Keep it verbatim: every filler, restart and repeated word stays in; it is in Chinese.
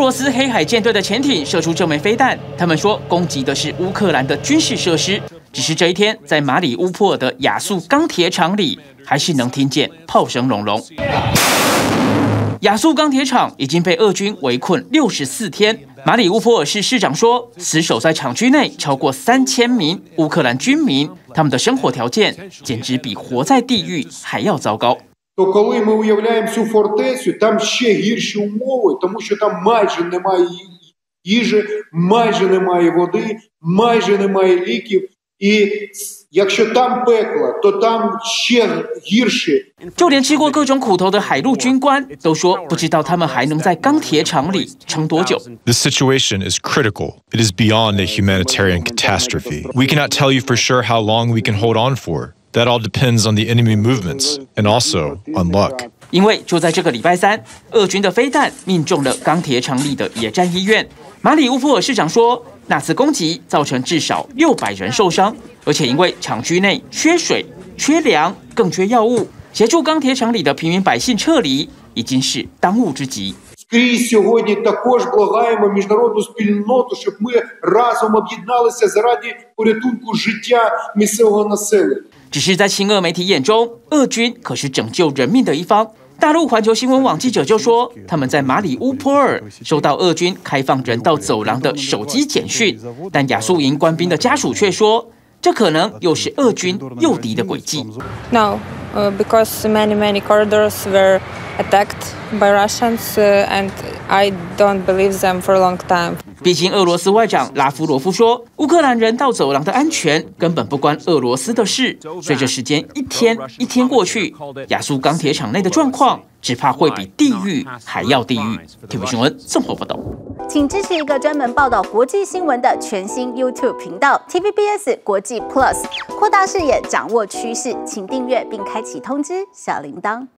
罗斯黑海舰队的潜艇射出这枚飞弹，他们说攻击的是乌克兰的军事设施。只是这一天，在马里乌波尔的亚速钢铁厂里，还是能听见炮声隆隆。 亚速钢铁厂已经被俄军围困六十四天。马里乌波尔市市长说，死守在厂区内超过三千名乌克兰军民，他们的生活条件简直比活在地狱还要糟糕。 То коли ми уявляємо цю фортецю, там ще гірші умови, тому що там майже немає їжі, майже немає води, майже немає ліків. І якщо там пекло, то там ще гірше. 就连吃过各种苦头的海陆军官都说，不知道他们还能在钢铁厂里撑多久。The situation is critical. It is beyond a humanitarian catastrophe. We cannot tell you for sure how long we can hold on for. That all depends on the enemy movements and also on luck. 因为就在这个礼拜三，俄军的飞弹命中了钢铁厂里的野战医院。马里乌波尔市长说，那次攻击造成至少六百人受伤，而且因为厂区内缺水、缺粮，更缺药物，协助钢铁厂里的平民百姓撤离已经是当务之急。 Скрізь сьогодні також благаємо міжнародну спільноту, щоб ми разом об'єдналися заради порятунку життя місцевого населення. 只是在亲俄媒体眼中，俄军可是拯救人命的一方。大陆环球新闻网记者就说，他们在马里乌波尔收到俄军开放人道走廊的手机简讯，但亚速营官兵的家属却说，这可能又是俄军诱敌的诡计。No, because many many corridors were attacked by Russians, and I don't believe them for a long time. 毕竟，俄罗斯外长拉夫罗夫说，乌克兰人道走廊的安全根本不关俄罗斯的事。随着时间一天一天过去，亚速钢铁厂内的状况只怕会比地狱还要地狱。T V B S 新闻综合报道。请支持一个专门报道国际新闻的全新 YouTube 频道 T V B S 国际 Plus， 扩大视野，掌握趋势。请订阅并开启通知小铃铛。